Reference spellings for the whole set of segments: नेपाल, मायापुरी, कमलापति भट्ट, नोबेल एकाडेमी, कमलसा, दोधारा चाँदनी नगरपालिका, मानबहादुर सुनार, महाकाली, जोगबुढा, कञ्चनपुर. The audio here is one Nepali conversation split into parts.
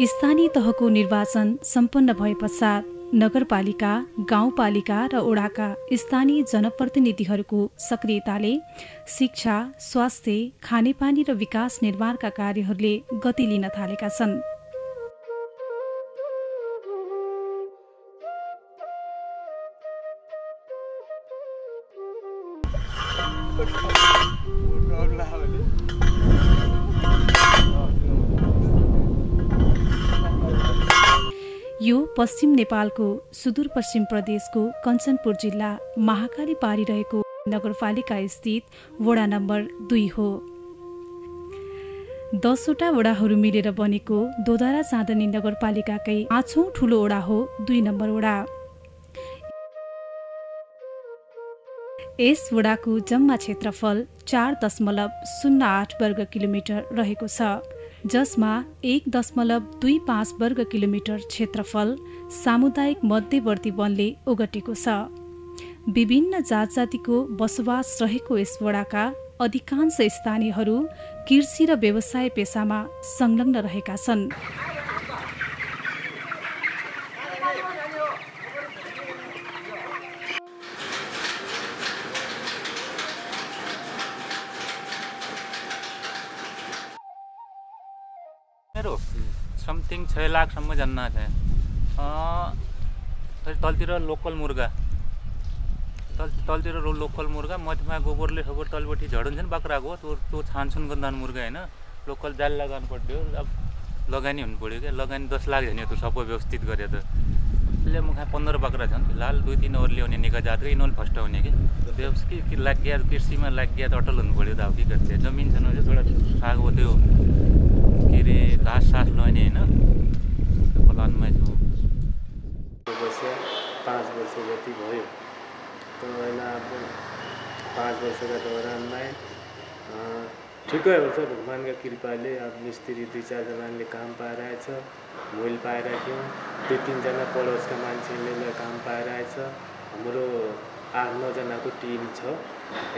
स्थानीय तहको निर्वाचन सम्पन्न भए पश्चात नगरपालिका, गाउँपालिका र ओडाका स्थानीय जनप्रतिनिधिहरूको सक्रियताले शिक्षा, स्वास्थ्य, खानेपानी र विकास निर्माणका कार्यहरूले गति लिन थालेका छन्। यो पश्चिम नेपालको सुदूर-पश्चिम प्रदेशको कञ्चनपुर जिल्ला महाकाली पारिरहेको नगरपालिका स्थित वडा नम्बर 2 हो। 10 वटा वडाहरू मिलेर बनेको दोधारा चाँदनी नगरपालिकाकै 5औं ठूलो वडा हो 2 नम्बर वडा। यस वडाको जम्मा क्षेत्रफल 4.08 वर्ग किलोमिटर रहेको छ, जसमा 1.25 वर्ग किलोमिटर क्षेत्रफल सामुदायिक मध्यवर्ती वनले ओगटेको छ। विभिन्न जात जातिको बसोबास रहेको यस वडाका अधिकांश स्थानीयहरू कृषि र व्यवसाय पेसामा संलग्न रहेका छन्। समथिंग 6 लाखसम्म जन्नत है। फिर तलतिर लोकल मुर्गा, तलतिर लोकल मुर्गा मध्यमा गोबरले गोबर तलपट्टि झडुन्छन् बाख्राको, त्यो छानछुन गर्दान मुर्गा हैन, लोकल जाल लगाउनु पर्यो। अब लगानी हुनु पर्यो के, लगानी 10 लाख झन् त्यो सबै व्यवस्थित गरे त त्यसले मुखा 15 बाख्रा छन् फिलहाल। 2-3 और ल्याउने निका जातको इनोल फस्ट हुने के व्यवस्थित लाग्या कृषिमा लाग्या अटल हुनु पर्यो। त अब के गर्छ, जमिन छैन भने थोडा साग हो त्यो घास लैने है प्लानमें छू। 5 वर्ष जी भो तो अब 5 वर्ष का दौरान में ठीक हो भगवान का कृपा ले अब मिस्त्री 2-4 जना ने काम पा भूल पा रखे, 2-3 जना पड़ोस का मान्छेले काम पा हाम्रो 8-9 जना को टीम छ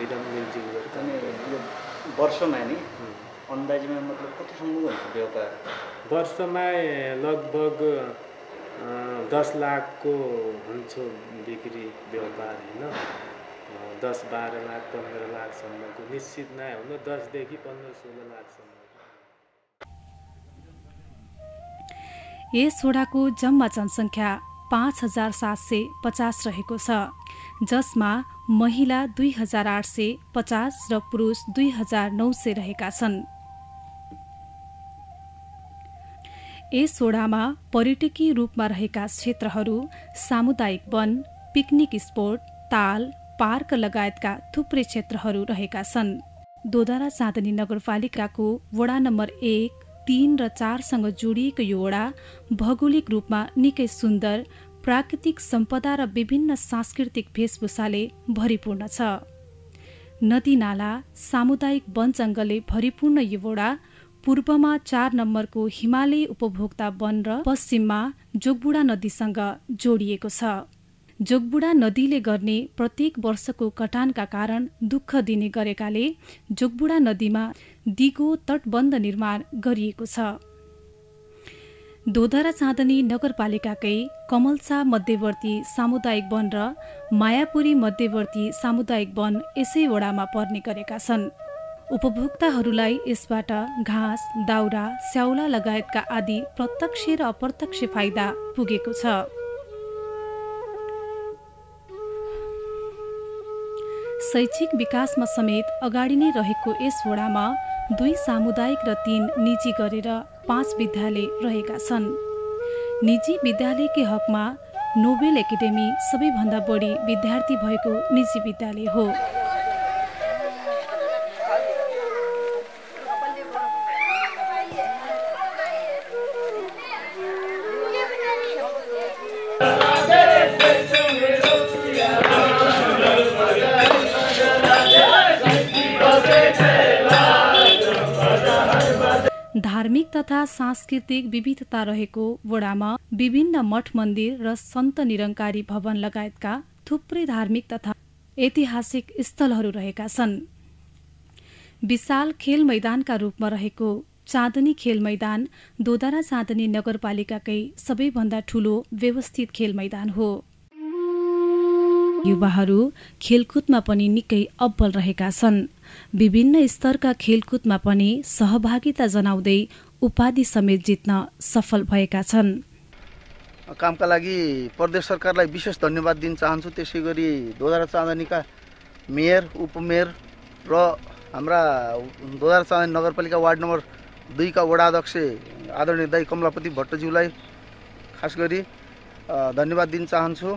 एकदम मिलजुल। वर्ष में नहीं अंदाजी में मतलब कति व्यापार वर्ष में लगभग 10 लाख को हो बिक्री व्यापार है, 10-12 लाख 15 लाखसम्म को निश्चित ना हो, 10 देखि 15-16 लाखसम्म। यस वडाको जम्मा जनसंख्या 5750 रहेको छ, जसमा महिला 2850 र पुरुष 2900 रहेका छन्। यस वडामा पर्यटकीय रूपमा रहेका क्षेत्रहरू सामुदायिक वन, पिकनिक स्पोट, ताल, पार्क लगायतका थुप्रै क्षेत्रहरू रहेका छन्। दोधारा चाँदनी नगरपालिकाको वडा नम्बर 1, 3 र 4सँग जोडिएको यो वडा भौगोलिक रूपमा निकै सुन्दर, प्राकृतिक सम्पदा र विभिन्न सांस्कृतिक भेषभूषाले भरिपूर्ण छ। नदी नाला, सामुदायिक वन जंगलले भरिपूर्ण यो वडा पूर्वमा 4 नम्बरको हिमालय उपभोक्ता वन र पश्चिममा जोगबुढा नदीसँग जोडिएको छ। जोगबुढा नदीले गर्ने प्रत्येक वर्षको कटानका कारण दुःख दिने गरेकाले जोगबुढा नदीमा दिगो तटबन्ध निर्माण गरिएको छ। दोधारा चाँदनी नगरपालिकाकै कमलसा मध्यवर्ती सामुदायिक वन र मायापुरी मध्यवर्ती सामुदायिक वन यसै वडामा पर्ने गरेका छन्। उपभोक्ताहरूलाई यसबाट घाँस, दाउरा, स्याउला लगायतका आदि प्रत्यक्ष र अप्रत्यक्ष फाइदा पुगेको छ। शैक्षिक विकासमा समेत अगाडि नै रहेको यस वडामा 2 सामुदायिक र 3 निजी गरेर 5 विद्यालय रहेका छन्। निजी विद्यालयकै हकमा नोबेल एकाडेमी सबैभन्दा बढी विद्यार्थी भएको निजी विद्यालय हो। धार्मिक तथा सांस्कृतिक विविधता रहेको वडामा विभिन्न मठ मन्दिर र सन्त निरंकारी भवन लगायतका थुप्रै धार्मिक तथा ऐतिहासिक स्थलहरू रहेका छन्। विशाल खेल मैदानका रूपमा रहेको चाँदनी खेल मैदान दोधारा चाँदनी नगरपालिकाकै सबैभन्दा ठूलो व्यवस्थित खेल मैदान हो। युवाहरू खेलकुदमा पनि निकै अब्बल रहेका छन्। विभिन्न स्तरका खेलकुदमा पनि सहभागिता जनाउँदै उपाधि समेत जित्न सफल भएका छन्। कामका लागि प्रदेश सरकारलाई विशेष धन्यवाद दिन चाहन्छु। त्यसैगरी दोधारा चाँदनीका मेयर, उपमेयर र हाम्रा दोधारा चाँदनी नगरपालिका वार्ड नम्बर 2 का वडा अध्यक्ष आदरणीय दाई कमलापति भट्टज्यूलाई खास गरी धन्यवाद दिन चाहन्छु।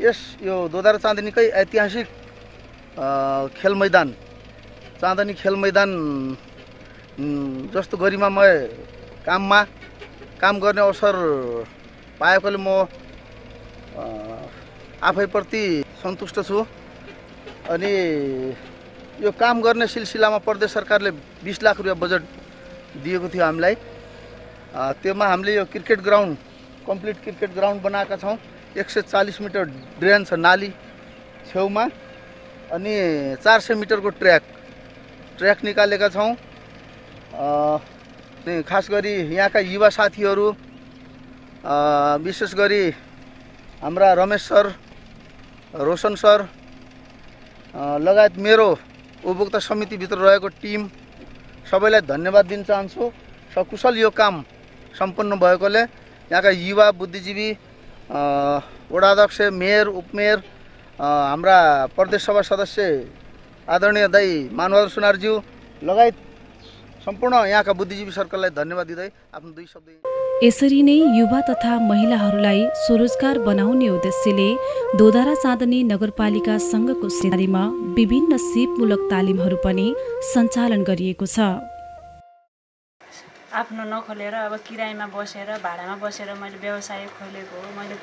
यो दोधारा चाँदनीकै ऐतिहासिक खेल मैदान चाँदनी खेल मैदान जस्तो गरिमामय काम गर्ने अवसर पाएकोले म आफैप्रति सन्तुष्ट छु। अनि यो काम गर्ने सिलसिलामा प्रदेश सरकारले 20 लाख रुपैयाँ बजेट दिएको थियो हामीलाई। त्यसमा हामीले यो cricket ground complete cricket ground बनाएका छौं। 140 मिटर ड्रेन छ नाली छेउमा, अनि 400 मिटरको ट्र्याक निकालेका छौं। खास गरी यहाँका युवा साथीहरू विशेष गरी हाम्रा रमेश सर, रोशन सर लगायत मेरो उपभोक्ता समिति भित्र रहेको टिम सबैलाई धन्यवाद दिन चाहन्छु। सकुशल यो काम सम्पन्न भएकोले यहाँका युवा, बुद्धिजीवी, वडा अध्यक्ष, मेयर, उपमेयर, हाम्रा प्रदेश सभा सदस्य आदरणीय दाई मानबहादुर सुनारज्यू लगायत सम्पूर्ण यहाँका बुद्धिजीवी सर्कललाई धन्यवाद दिँदै आफ्नो दुई शब्द। यसरी नै युवा तथा महिलाहरूलाई स्वरोजगार बनाउने उद्देश्यले दोधारा चाँदनी नगरपालिका संघको सेवामा विभिन्न सिपमूलक तालिमहरू पनि सञ्चालन गरिएको छ। आफ्नो नखोलेर अब किरायमा बसेर भाडामा बसेर मैले व्यवसाय खोलेको हो। मैले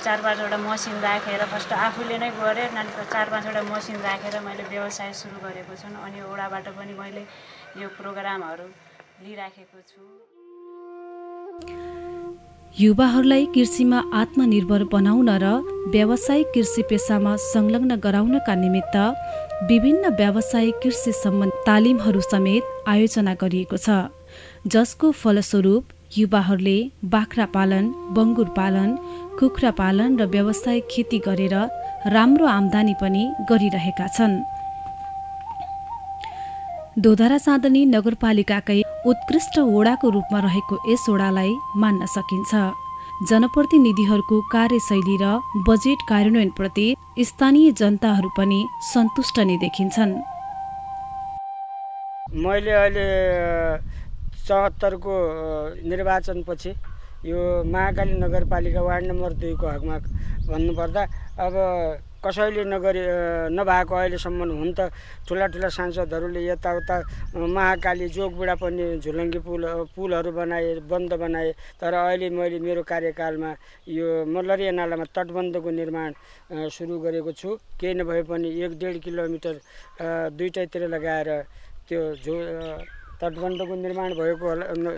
4-5 वटा मसिन राखेर फर्स्ट आफूले नै गरेँ, नानीको 4-5 वटा मसिन राखेर मैले व्यवसाय सुरु गरेको छु। अनि ओडाबाट पनि मैले यो प्रोग्रामहरू लिइराखेको छु। युवाहरूलाई कृषिमा आत्मनिर्भर बनाउन र व्यावसायिक कृषि पेसामा संलग्न गराउनका निमित्त विभिन्न व्यावसायिक कृषि सम्बन्धी तालिमहरू समेत आयोजना गरिएको छ, जसको फलस्वरूप युवाहरूले बाख्रा पालन, बङ्गुर पालन, कुखुरा पालन र व्यावसायिक खेती गरेर राम्रो आम्दानी पनि गरिरहेका छन्। दोधारा चाँदनी नगरपालिकाकै उत्कृष्ट वडाको रूपमा रहेको यस वडालाई मान्न सकिन्छ। जनप्रतिनिधिहरूको कार्यशैली र बजेट कार्यान्वयनप्रति स्थानीय जनताहरू पनि सन्तुष्ट नै देखिन्छन्। मैले अहिले 74 को निर्वाचन पछि यो महाकाली नगरपालिका वार्ड नंबर 2 को हकमा भन्नुपर्दा अब कसैले नगरी नभएको अहिलेसम्म हुन त ठुला सांसदहरूले यताउता महाकाली जोगबुढा पनि झुलङ्गी पुलहरू बनाए, बन्द बनाए, तर अहिले मैले मेरो कार्यकालमा यो मलरिया नालामा तटबन्धको निर्माण सुरु गरेको छु। केही नभए पनि 1-1.5 किलोमिटर दुईटैतिर लगाएर त्यो तटबन्धको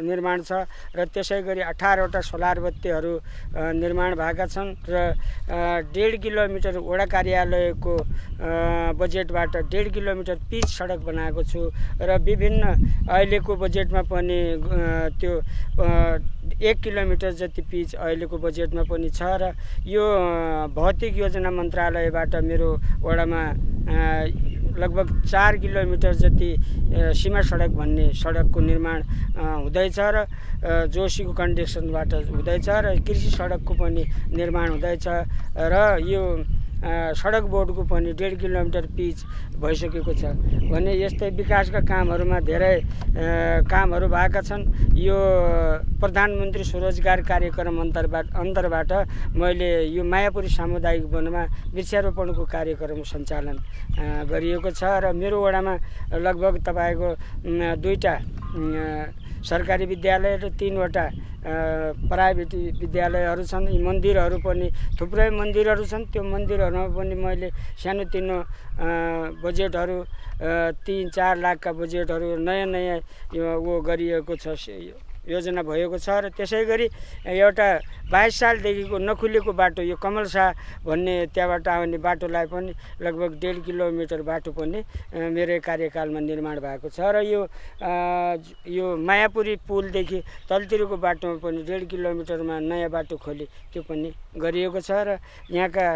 निर्माण छ र त्यसैगरी 18 वटा सोलर बत्तीहरू निर्माण भएका छन् र 1.5 किलोमिटर वडा कार्यालयको बजेटबाट 1.5 किलोमिटर पिच सडक बनाएको छु र विभिन्न अहिलेको बजेटमा पनि त्यो 1 किलोमिटर जति पिच अहिलेको बजेटमा पनि छ र यो भौतिक योजना मन्त्रालयबाट मेरो वडामा लगभग 4 किलोमिटर जति सीमा सडक भन्ने सडकको निर्माण हुँदैछ र जोशीको कन्डिसनबाट हुँदैछ र कृषि सडकको पनि निर्माण हुँदैछ र यो सडक बोर्डको पनि 1.5 किलोमिटर पिच भइसकेको छ भने यस्तै विकासका कामहरूमा धेरै कामहरू भएका छन्। यो प्रधानमन्त्री स्वरोजगार कार्यक्रम अन्तर्बाट मैले यो मायापुरी सामुदायिक वनमा वृक्षारोपणको कार्यक्रम सञ्चालन गरिएको छ र मेरो वडामा लगभग तपाईको 2टा सरकारी विद्यालय र 3 वटा प्राइभेट विद्यालयहरू छन्। यी मन्दिरहरू पनि थुप्रै मन्दिरहरू छन्। त्यो मन्दिरहरूमा पनि मैले सानोतिनो बजेटहरू 3-4 लाखका बजेटहरू नयाँ नयाँ यो गरिएको छ। योजना भएको छ र त्यसैगरी एउटा 22 साल देखिको नखुलेको बाटो यो कमल शाह भन्ने त्यहाँबाट आउने बाटोलाई पनि लगभग 1.5 किलोमिटर बाटो पनि मेरो कार्यकालमा निर्माण भएको छ र यो मायापुरी पुल देखि तलतिरको बाटोमा पनि 1.5 किलोमिटरमा नयाँ बाटो खोले त्यो पनि गरिएको छ र यहाँका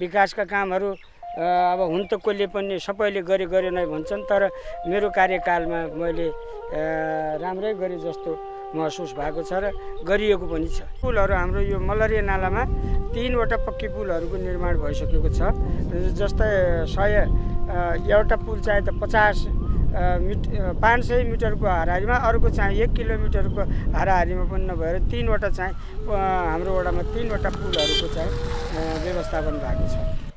विकासका कामहरु अब हुन त कोले पनि सबैले गरे नै भन्छन् तर मेरो कार्यकालमा मैले राम्रै गरे जस्तो महसुस भएको छ र गरिएको पनि छ। पुलहरु हाम्रो यो मलरिया नालामा 3 वटा पक्की पुलहरुको निर्माण भइसकेको छ। जस्तै 100 एउटा पुल चाहिँ त 500 मिटरको हाराहारीमा अर्को चाहिँ 1 किलोमिटरको हाराहारीमा पनि नभएर 3 वटा चाहिँ हाम्रो वडामा 3 वटा पुलहरुको चाहिँ व्यवस्थापन भएको छ।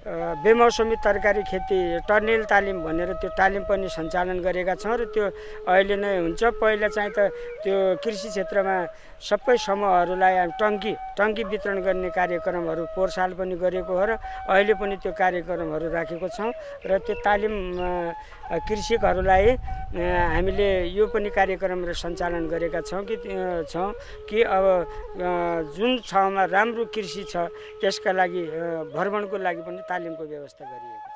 बेमौसमी तरकारी खेती टर्नेल तालिम भनेर त्यो तालिम पनि सञ्चालन गरेका छौं र त्यो अहिले नै हुन्छ। पहिला चाहिँ त त्यो कृषि क्षेत्रमा सबै समूहहरुलाई हामी टंकी वितरण गर्ने कार्यक्रमहरु पोहोर साल पनि गरेको हो र अहिले पनि त्यो कार्यक्रमहरु राखेको छौं र त्यो तालिम कृषकहरुलाई हामीले यो पनि कार्यक्रम सञ्चालन गरेका छौं कि अब जुन छमा राम्रो कृषि छ त्यसका लागि भर्मणको लागि पनि तालिमको व्यवस्था गरिएको